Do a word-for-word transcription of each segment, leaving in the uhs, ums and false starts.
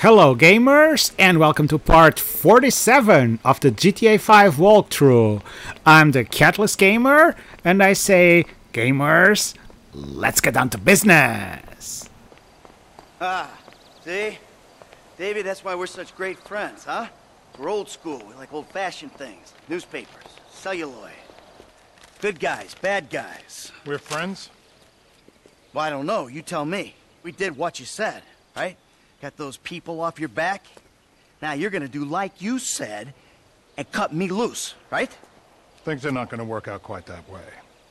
Hello gamers, and welcome to part forty-seven of the G T A five walkthrough. I'm the Catless Gamer, and I say, gamers, let's get down to business! Ah, see? David, that's why we're such great friends, huh? We're old school, we like old-fashioned things. Newspapers, celluloid. Good guys, bad guys. We're friends? Well, I don't know, you tell me. We did what you said, right? Got those people off your back? Now you're gonna do like you said and cut me loose, right? Things are not gonna work out quite that way.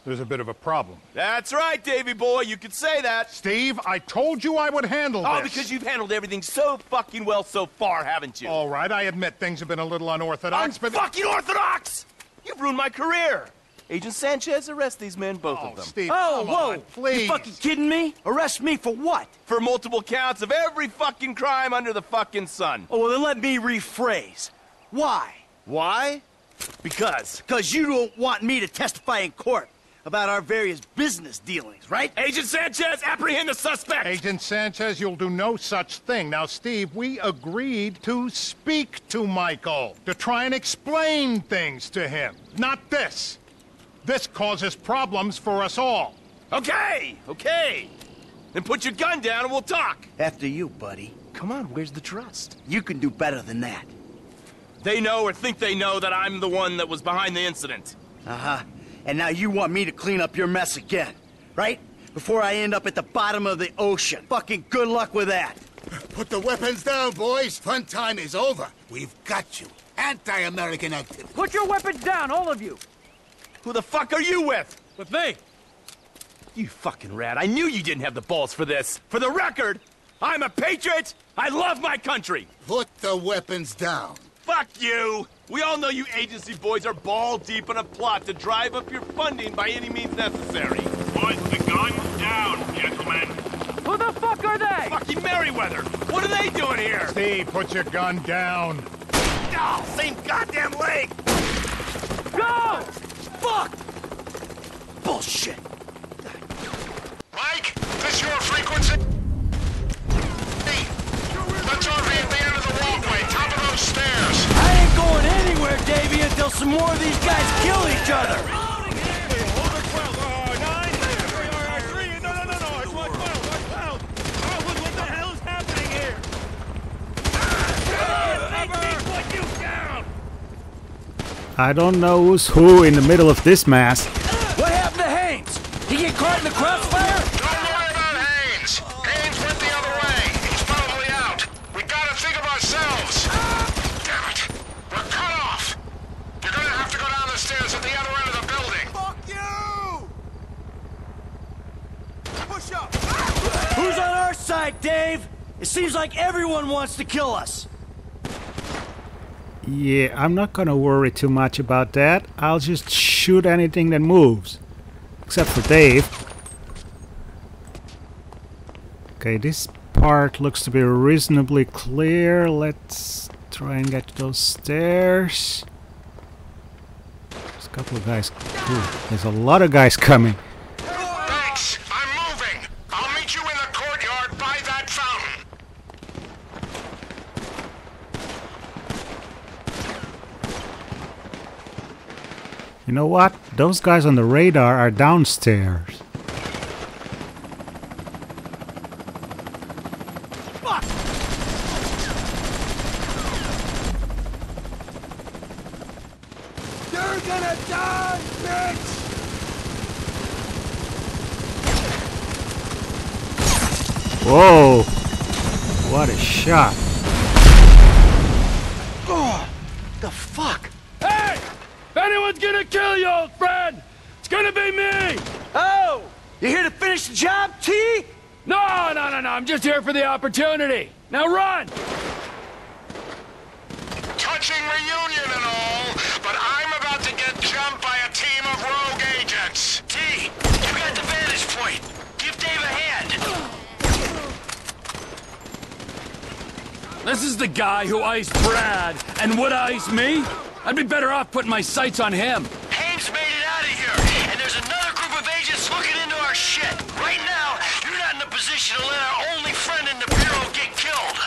There's a bit of a problem. That's right, Davy boy, you could say that. Steve, I told you I would handle oh, this. Oh, because you've handled everything so fucking well so far, haven't you? All right, I admit things have been a little unorthodox, but... fucking orthodox! You've ruined my career! Agent Sanchez, arrest these men, both oh, of them. Steve, oh, come whoa! On, please. You fucking kidding me? Arrest me for what? For multiple counts of every fucking crime under the fucking sun. Oh, well, then let me rephrase. Why? Why? Because. Because you don't want me to testify in court about our various business dealings, right? Agent Sanchez, apprehend the suspect! Agent Sanchez, you'll do no such thing. Now, Steve, we agreed to speak to Michael, to try and explain things to him, not this. This causes problems for us all. Okay, okay. Then put your gun down and we'll talk. After you, buddy. Come on, where's the trust? You can do better than that. They know or think they know that I'm the one that was behind the incident. Uh-huh. And now you want me to clean up your mess again, right? Before I end up at the bottom of the ocean. Fucking good luck with that. Put the weapons down, boys. Fun time is over. We've got you. Anti-American activity. Put your weapons down, all of you. Who the fuck are you with? With me. You fucking rat. I knew you didn't have the balls for this. For the record, I'm a patriot. I love my country. Put the weapons down. Fuck you. We all know you agency boys are ball deep in a plot to drive up your funding by any means necessary. Put the guns down, gentlemen. Who the fuck are they? Fucking Merryweather. What are they doing here? Steve, put your gun down. Oh, same goddamn leg. Go! Fuck! Bullshit! Mike, this your frequency? Hey, let's all be at the end of the walkway, top of those stairs. I ain't going anywhere, Davey, until some more of these guys kill each other. Hold it, twelve, nine, three, no, no, no, no, it's one twelve, one twelve. Oh, what the hell is happening here? Ah, take me, put you down! I don't know who's who in the middle of this mess. What happened to Haines? He get caught in the crossfire? Don't worry about Haines. Haines went the other way. He's probably out. We gotta think of ourselves. Damn it. We're cut off. You're gonna have to go down the stairs at the other end of the building. Fuck you! Push up! Who's on our side, Dave? It seems like everyone wants to kill us. Yeah, I'm not gonna worry too much about that. I'll just shoot anything that moves. Except for Dave. Okay, this part looks to be reasonably clear. Let's try and get to those stairs. There's a couple of guys. Ooh, there's a lot of guys coming. Thanks! I'm moving! I'll meet you in the courtyard by that fountain! You know what? Those guys on the radar are downstairs. Fuck. You're gonna die, bitch! Whoa! What a shot! Oh, the fuck! Hey! Anyone's gonna kill you, old friend! It's gonna be me! Oh! You here to finish the job, T? No, no, no, no, I'm just here for the opportunity. Now run! Touching reunion and all, but I'm about to get jumped by a team of rogue agents. T, you got the vantage point. Give Dave a hand. This is the guy who iced Brad and would ice me? I'd be better off putting my sights on him. Haines made it out of here, and there's another group of agents looking into our shit. Right now, you're not in a position to let our only friend in the Bureau get killed.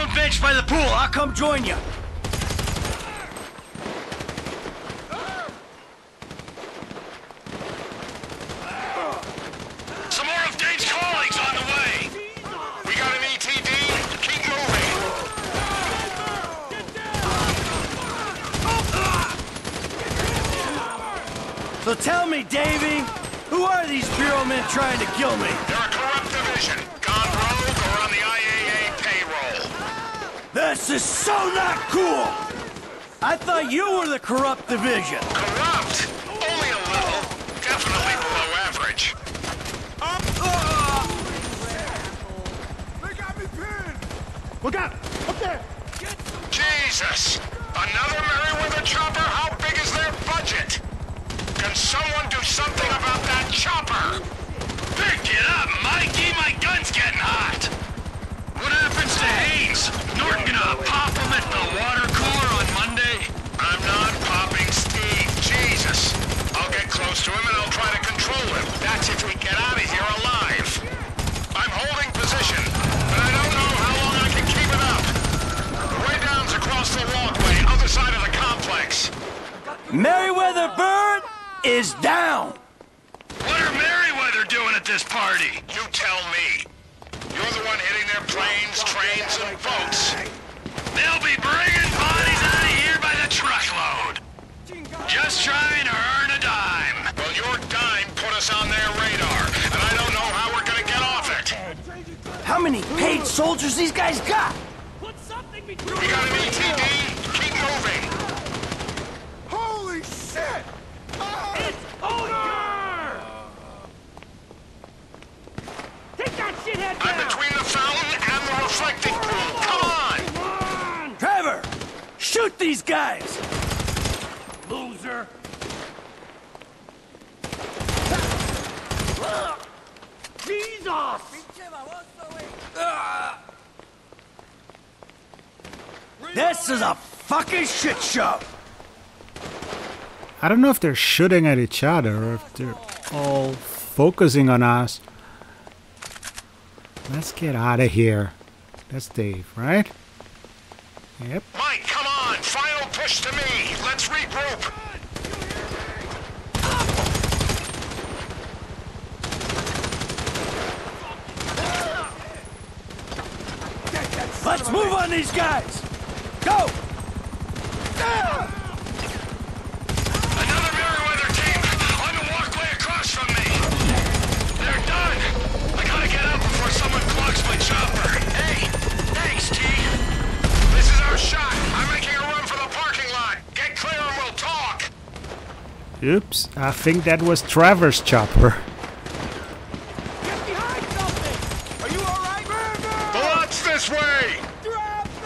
on a bench by the pool. I'll come join you. So tell me, Davey, who are these Bureau men trying to kill me? They're a corrupt division, gone rogue or on the I A A payroll. This is so not cool! I thought you were the corrupt division. Corrupt? Only a little. Definitely below average. Up! Uh, they got me pinned! Look out! Up there! Jesus! Another Merryweather chopper? How big is their budget? Can someone do something about that chopper? Pick it up, Mikey! My gun's getting hot! What happens to Haines? Norton gonna pop him at the water cooler on Monday? I'm not popping Steve, Jesus. I'll get close to him and I'll try to control him. That's if we get out of here alive. I'm holding position, but I don't know how long I can keep it up. The way down's across the walkway, other side of the complex. Merryweather Bird is down! What are Merryweather doing at this party? You tell me. You're the one hitting their planes, trains, and boats. They'll be bringing bodies out of here by the truckload. Just trying to earn a dime. Well, your dime put us on their radar, and I don't know how we're gonna get off it. How many paid soldiers these guys got? Put something between we got an E T D. Keep moving. Holy shit! It's over! Take that shithead down! I'm between the fountain and the reflecting pool. Come on! Come on! Trevor! Shoot these guys! Loser! Jesus! This is a fucking shit show! I don't know if they're shooting at each other or if they're all focusing on us. Let's get out of here. That's Dave, right? Yep. Mike, come on! Final push to me! Let's regroup! Let's move on these guys! Go! Ah! Someone clocks my chopper. Hey, thanks, T. This is our shot. I'm making a run for the parking lot. Get clear and we'll talk. Oops, I think that was Trevor's chopper. Get behind something. Are you all right, Trevor? The lot's this way.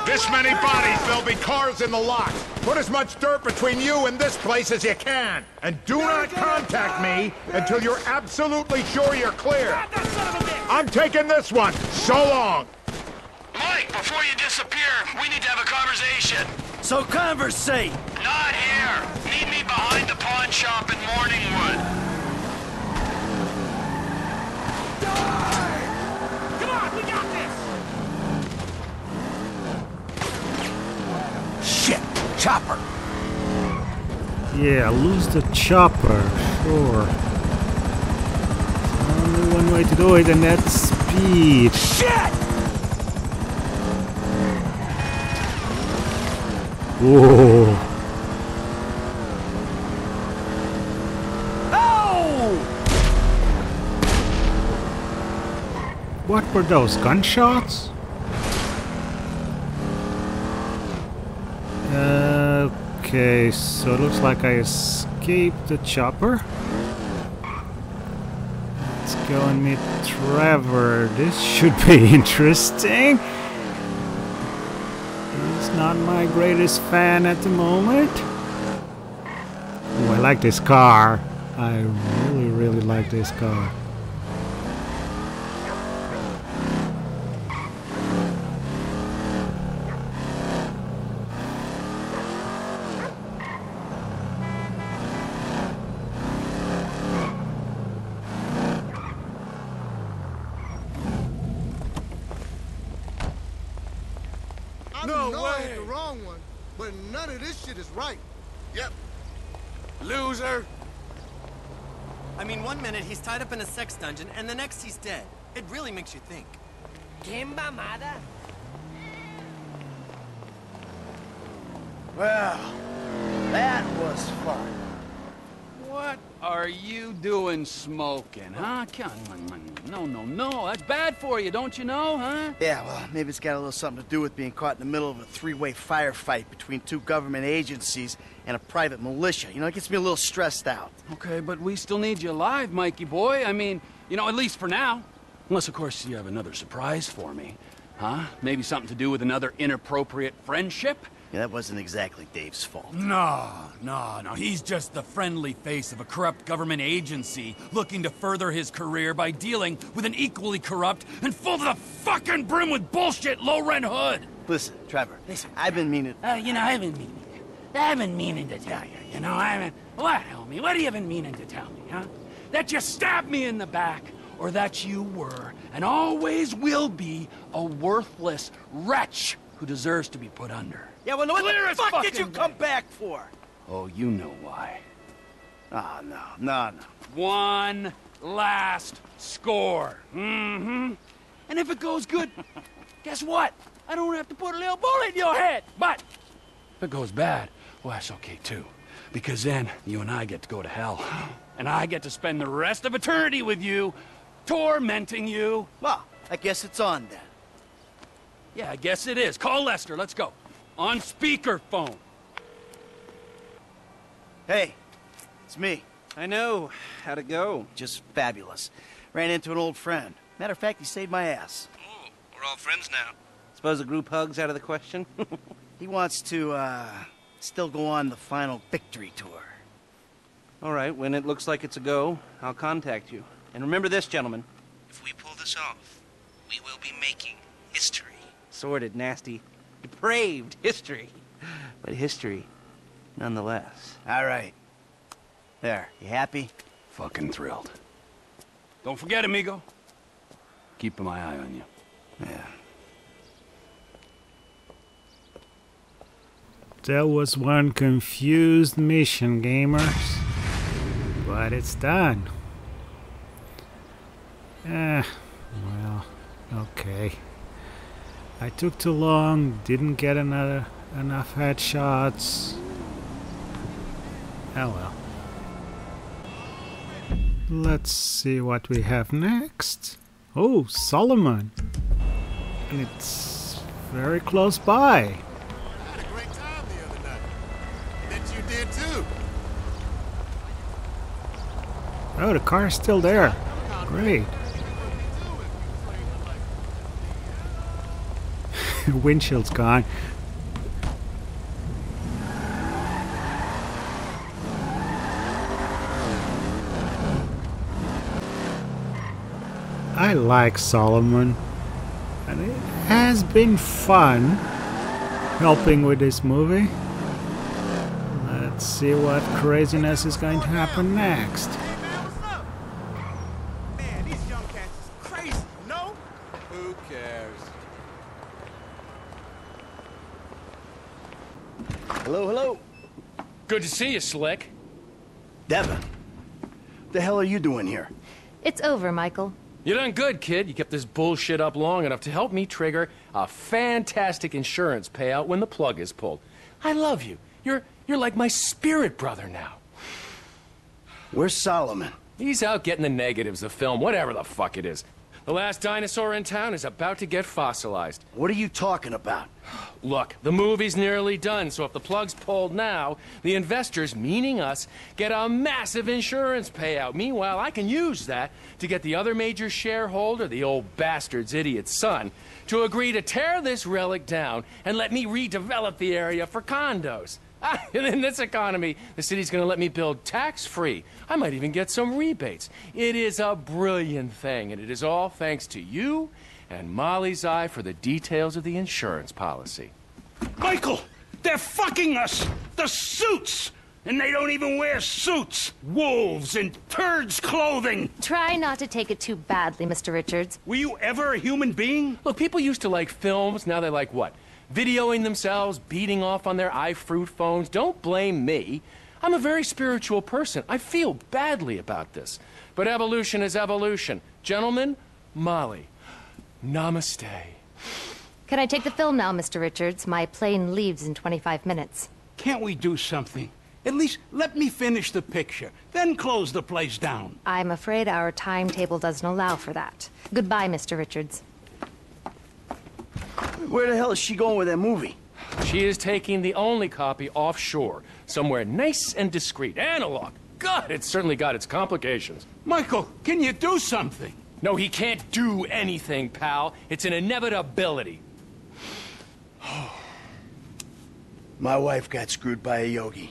This many bodies, there'll be cars in the lot. Put as much dirt between you and this place as you can. And do not contact me until you're absolutely sure you're clear. I'm taking this one. So long. Mike, before you disappear, we need to have a conversation. So conversate. Not here. Meet me behind the pawn shop in Morningwood. Die! Come on, we got this. Shit, chopper. Yeah, lose the chopper. Sure. Only one way to do it, and that's speed. Shit! Whoa! Oh! What were those, gunshots? Uh, okay, so it looks like I escaped the chopper. Go and meet Trevor. This should be interesting. He's not my greatest fan at the moment. Oh, I like this car. I really, really like this car. know I ain't the wrong one, but none of this shit is right. Yep. Loser. I mean, one minute he's tied up in a sex dungeon, and the next he's dead. It really makes you think. ¿Qué mamada? Well, that was fun. What are you doing smoking, huh? No, no, no. That's bad for you, don't you know, huh? Yeah, well, maybe it's got a little something to do with being caught in the middle of a three-way firefight between two government agencies and a private militia. You know, it gets me a little stressed out. Okay, but we still need you alive, Mikey boy. I mean, you know, at least for now. Unless, of course, you have another surprise for me. Huh? Maybe something to do with another inappropriate friendship? Yeah, that wasn't exactly Dave's fault. No, no, no. He's just the friendly face of a corrupt government agency looking to further his career by dealing with an equally corrupt and full to the fucking brim with bullshit low-rent hood. Listen, Trevor. Listen, I've been meaning... Uh, you know, I've been meaning... I've been meaning to tell you, you know, I mean... What, homie? What have you been meaning to tell me, huh? That you stabbed me in the back, or that you were, and always will be, a worthless wretch who deserves to be put under. Yeah, well, what the fuck did you come back for? Oh, you know why. Ah, no, no, no. One last score. Mm-hmm. And if it goes good, guess what? I don't have to put a little bullet in your head. But if it goes bad, well, that's okay, too. Because then you and I get to go to hell. And I get to spend the rest of eternity with you, tormenting you. Well, I guess it's on, then. Yeah, I guess it is. Call Lester. Let's go. On speakerphone. Hey, it's me. I know. How'd it go? Just fabulous. Ran into an old friend. Matter of fact, he saved my ass. Ooh, we're all friends now. Suppose a group hug's out of the question? He wants to, uh, still go on the final victory tour. All right, when it looks like it's a go, I'll contact you. And remember this, gentlemen. If we pull this off, we will be making history. Sordid, nasty, depraved history, but history nonetheless. All right. There, you happy? Fucking thrilled. Don't forget, amigo. Keeping my eye on you. Yeah. That was one confused mission, gamers. But it's done. Eh, well, okay. I took too long, didn't get another enough headshots. Oh well. Let's see what we have next. Oh, Solomon. And it's very close by. I had a great time the other night. Bet you did too. Oh, the car's still there. Great. Windshield's gone. I like Solomon, and it has been fun helping with this movie. Let's see what craziness is going to happen next. Hello, hello. Good to see you, Slick. Devin, what the hell are you doing here? It's over, Michael. You done good, kid. You kept this bullshit up long enough to help me trigger a fantastic insurance payout when the plug is pulled. I love you. You're, you're like my spirit brother now. Where's Solomon? He's out getting the negatives, the film, whatever the fuck it is. The last dinosaur in town is about to get fossilized. What are you talking about? Look, the movie's nearly done, so if the plug's pulled now, the investors, meaning us, get a massive insurance payout. Meanwhile, I can use that to get the other major shareholder, the old bastard's idiot son, to agree to tear this relic down and let me redevelop the area for condos. In this economy, the city's gonna let me build tax-free. I might even get some rebates. It is a brilliant thing, and it is all thanks to you and Molly's eye for the details of the insurance policy. Michael, they're fucking us! The suits! And they don't even wear suits! Wolves in turds' clothing! Try not to take it too badly, Mister Richards. Were you ever a human being? Look, people used to like films, now they like what? videoing themselves, beating off on their iFruit phones. Don't blame me. I'm a very spiritual person. I feel badly about this. But evolution is evolution. Gentlemen, Molly, namaste. Can I take the film now, Mister Richards? My plane leaves in twenty-five minutes. Can't we do something? At least let me finish the picture, then close the place down. I'm afraid our timetable doesn't allow for that. Goodbye, Mister Richards. Where the hell is she going with that movie? She is taking the only copy offshore, somewhere nice and discreet. Analog. God, it's certainly got its complications. Michael, can you do something? No, he can't do anything, pal. It's an inevitability. My wife got screwed by a yogi.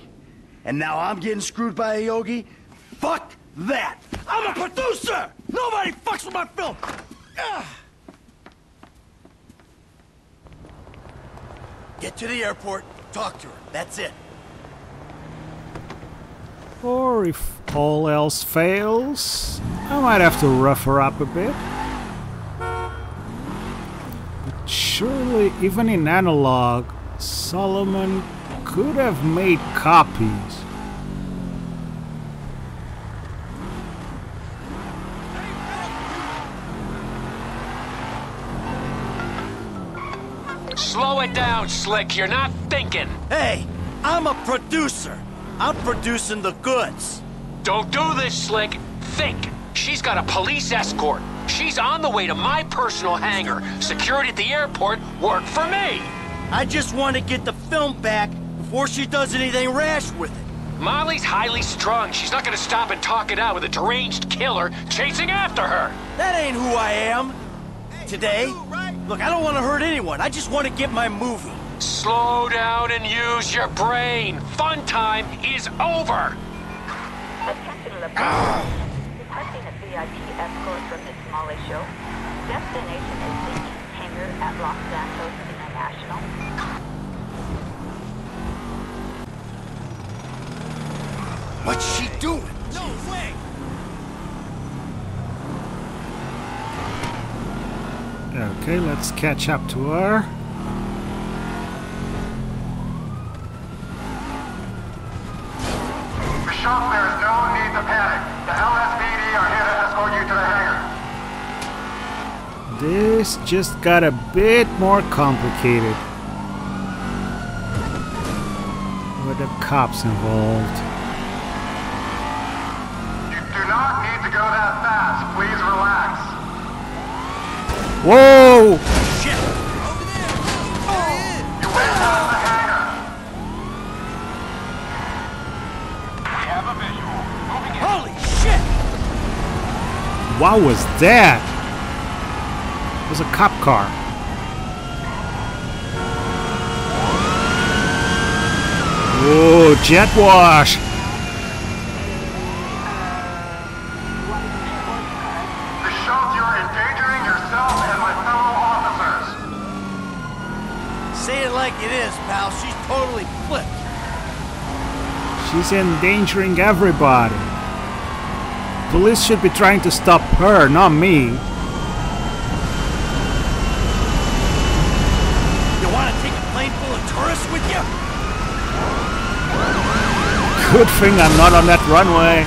And now I'm getting screwed by a yogi? Fuck that! I'm a producer! Nobody fucks with my film! Ugh. Get to the airport, talk to her. That's it. Or if all else fails, I might have to rough her up a bit. But surely, even in analog, Solomon could have made copies. Slow it down, Slick. You're not thinking. Hey, I'm a producer. I'm producing the goods. Don't do this, Slick. Think. She's got a police escort. She's on the way to my personal hangar. Security at the airport worked for me. I just want to get the film back before she does anything rash with it. Molly's highly strung. She's not going to stop and talk it out with a deranged killer chasing after her. That ain't who I am. Hey, today. You, right? Look, I don't want to hurt anyone. I just want to get my movie. Slow down and use your brain. Fun time is over. Attention, L A P D. Requesting a V I P escort from this Molly show. Destination is the East Hangar at Los Santos International. What's she doing? No way! Okay, let's catch up to her. Shop, there is no need to panic. The L S P D are here to escort you to the hangar. This just got a bit more complicated with the cops involved. You do not need to go that fast. Please relax. Whoa! Shit! Over there! Oh. You went past the hangar. Holy shit! What was that? It was a cop car. Whoa, jet wash! The shot, you're endangering yourself and my fellow officers. Say it like it is, pal. She's totally flipped. She's endangering everybody. Police should be trying to stop her, not me. You want to take a plane full of tourists with you? Good thing I'm not on that runway.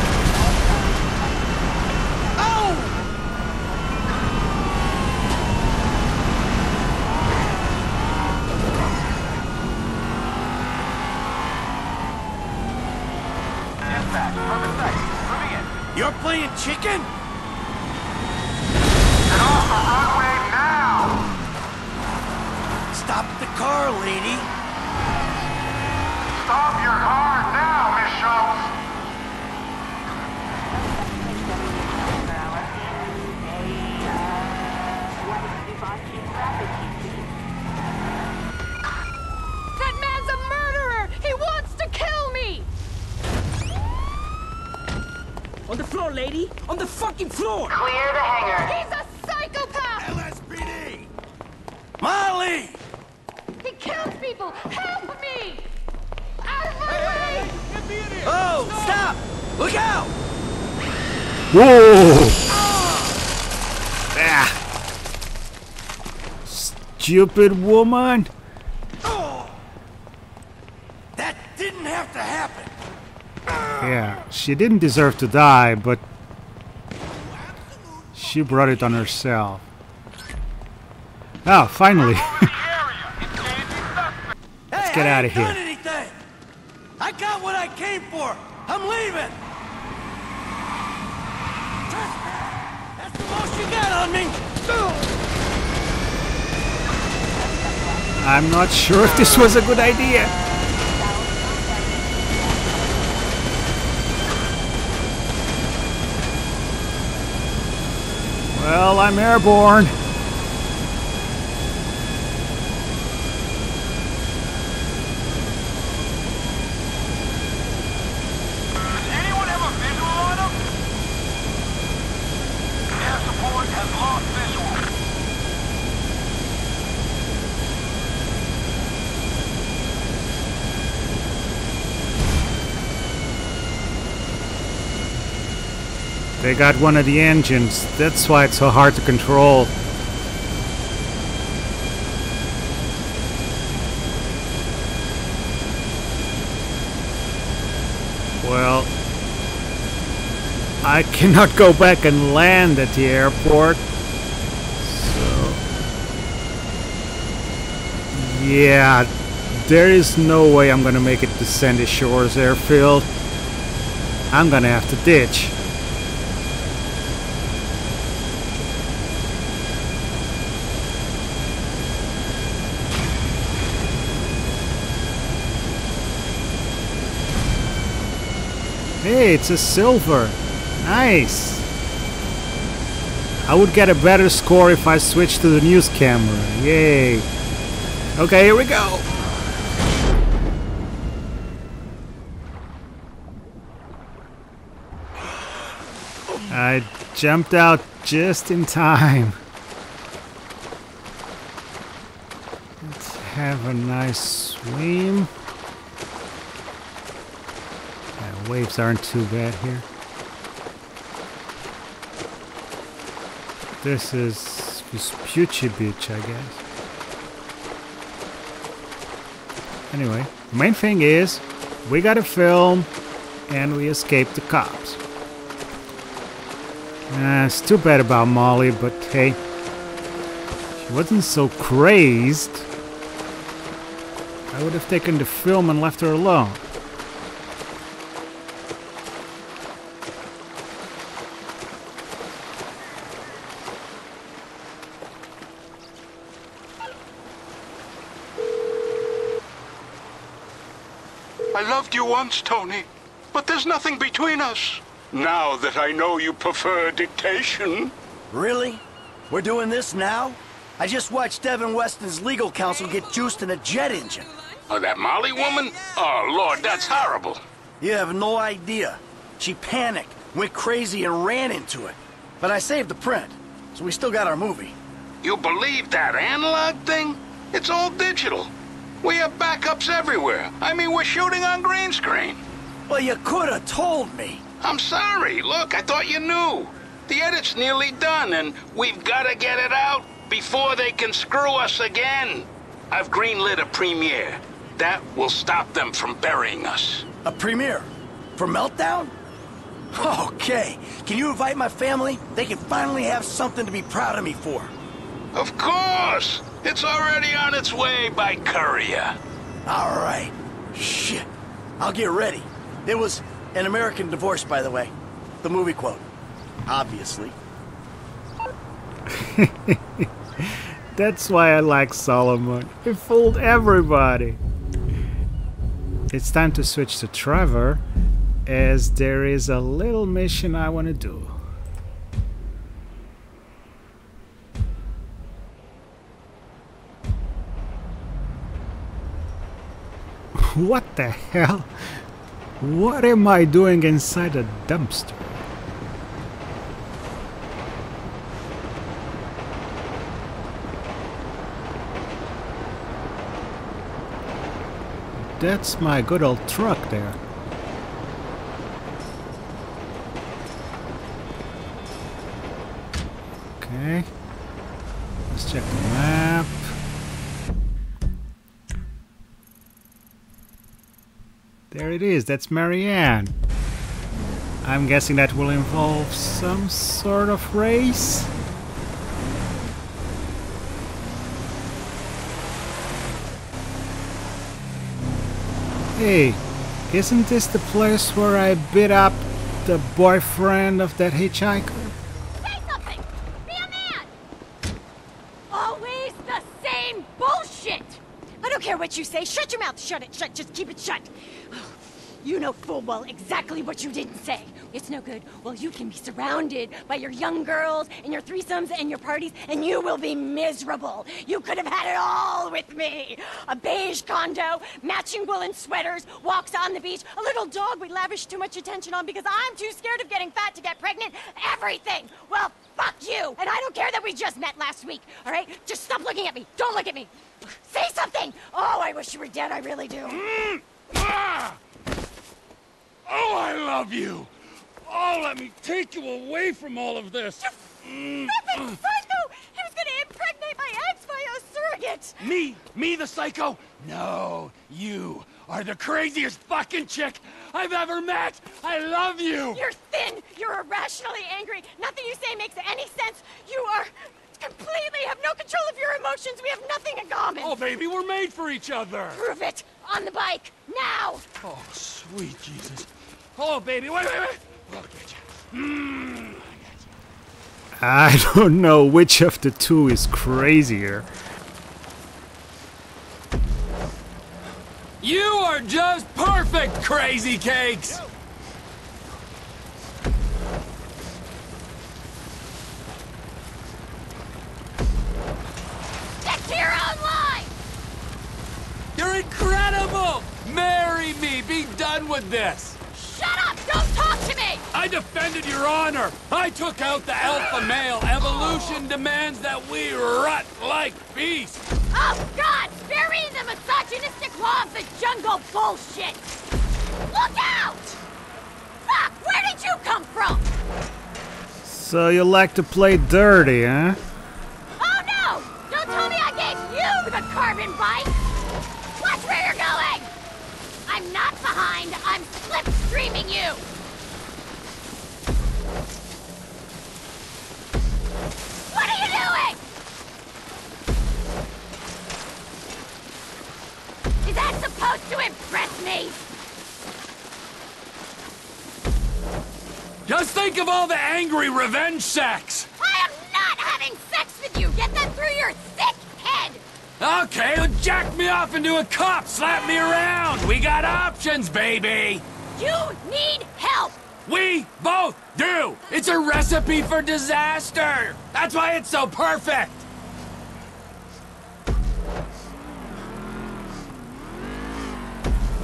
You're playing chicken? Get off the runway now! Stop the car, lady. Stop your car now, Miss Schultz. That man's a murderer! He wants to kill me! On the floor, lady! On the fucking floor! Clear the hangar! He's a psychopath! L S P D! Molly! He kills people! Help me! Out of my hey, way! Hey, get me in here! Oh, no. Stop! Look out! Whoa! Ah. Stupid woman! Yeah, she didn't deserve to die, but she brought it on herself. Oh, finally. Let's get out of here. I got what I came for. I'm leaving. That's the most you got on me. I'm not sure if this was a good idea. Well, I'm airborne. They got one of the engines, that's why it's so hard to control. Well, I cannot go back and land at the airport. So, yeah, there is no way I'm gonna make it to Sandy Shores Airfield. I'm gonna have to ditch. Hey, it's a silver. Nice. I would get a better score if I switched to the news camera. Yay. Okay, here we go. I jumped out just in time. Let's have a nice swim. Waves aren't too bad here. This is Vespucci Beach, I guess. Anyway, the main thing is we gotta film and we escape the cops. Uh, it's too bad about Molly, but hey, she wasn't so crazed. I would have taken the film and left her alone. Once, Tony, but there's nothing between us. Now that I know you prefer dictation. Really? We're doing this now? I just watched Devin Weston's legal counsel get juiced in a jet engine. Oh, that Molly woman? Oh, Lord, that's horrible. You have no idea. She panicked, went crazy, and ran into it. But I saved the print, so we still got our movie. You believe that analog thing? It's all digital. We have backups everywhere. I mean, we're shooting on green screen. Well, you could have told me. I'm sorry. Look, I thought you knew. The edit's nearly done, and we've got to get it out before they can screw us again. I've greenlit a premiere. That will stop them from burying us. A premiere? For Meltdown? Okay. Can you invite my family? They can finally have something to be proud of me for. Of course! It's already on its way by courier. All right. Shit. I'll get ready. It was An American Divorce, by the way. The movie quote. Obviously. That's why I like Solomon. He fooled everybody. It's time to switch to Trevor, as there is a little mission I want to do. What the hell? What am I doing inside a dumpster? That's my good old truck there. Okay. Let's check the map. There it is, that's Mary Ann. I'm guessing that will involve some sort of race. Hey, isn't this the place where I beat up the boyfriend of that hitchhiker? You say shut your mouth, shut it shut, just keep it shut. Oh, you know full well exactly what you didn't say. It's no good. Well, you can be surrounded by your young girls and your threesomes and your parties, and you will be miserable. You could have had it all with me. A beige condo, matching woolen sweaters, walks on the beach, a little dog we lavish too much attention on because I'm too scared of getting fat to get pregnant, everything. Well, fuck you, and I don't care that we just met last week, all right? Just stop looking at me. Don't look at me. Say something! Oh, I wish you were dead, I really do. Mm. Ah. Oh, I love you! Oh, let me take you away from all of this! Mm. Stop it, psycho! He was gonna impregnate my ex via surrogate! Me? Me, the psycho? No, you are the craziest fucking chick I've ever met! I love you! You're thin! You're irrationally angry! Nothing you say makes any sense! You are... completely have no control of your emotions. We have nothing in common. Oh, baby, we're made for each other. Prove it. On the bike. Now. Oh, sweet Jesus. Oh, baby. Wait, wait, wait. I'll get you. Mm, I got you. I don't know which of the two is crazier. You are just perfect, Crazy Cakes. Yo. Your own life! You're incredible! Marry me! Be done with this! Shut up! Don't talk to me! I defended your honor! I took out the alpha male! Evolution demands that we rot like beasts! Oh, God! Spare me the misogynistic law of the jungle bullshit! Look out! Fuck! Where did you come from? So you like to play dirty, huh? The carbon bike! Watch where you're going! I'm not behind, I'm slipstreaming you! What are you doing? Is that supposed to impress me? Just think of all the angry revenge sex! I am not having sex with you! Get that through your thick head! Okay, well, jack me off into a cop, slap me around. We got options, baby. You need help. We both do. It's a recipe for disaster. That's why it's so perfect.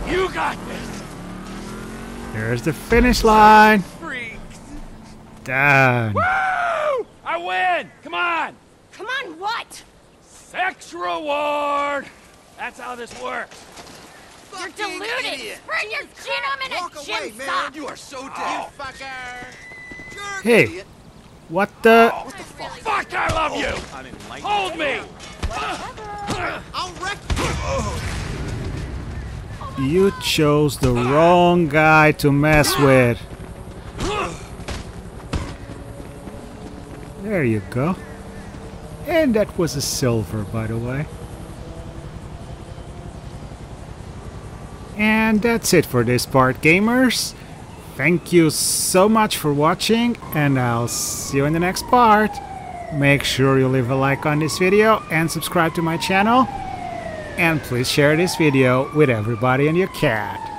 You got this. There's the finish line. Freaks. Done. Woo! I win. Come on. Come on, what? Sex reward! That's how this works. You're deluded! Idiot. Burn your genome in Walk a gym away, man. You are so dead, oh. You fucker! You're hey! Idiot. What the... Oh, what the fuck? Fuck, I love you! Oh, hold me! I'll wreck you! You chose the wrong guy to mess with. There you go. And that was a silver, by the way. And that's it for this part, gamers. Thank you so much for watching, and I'll see you in the next part. Make sure you leave a like on this video and subscribe to my channel. And please share this video with everybody and your cat.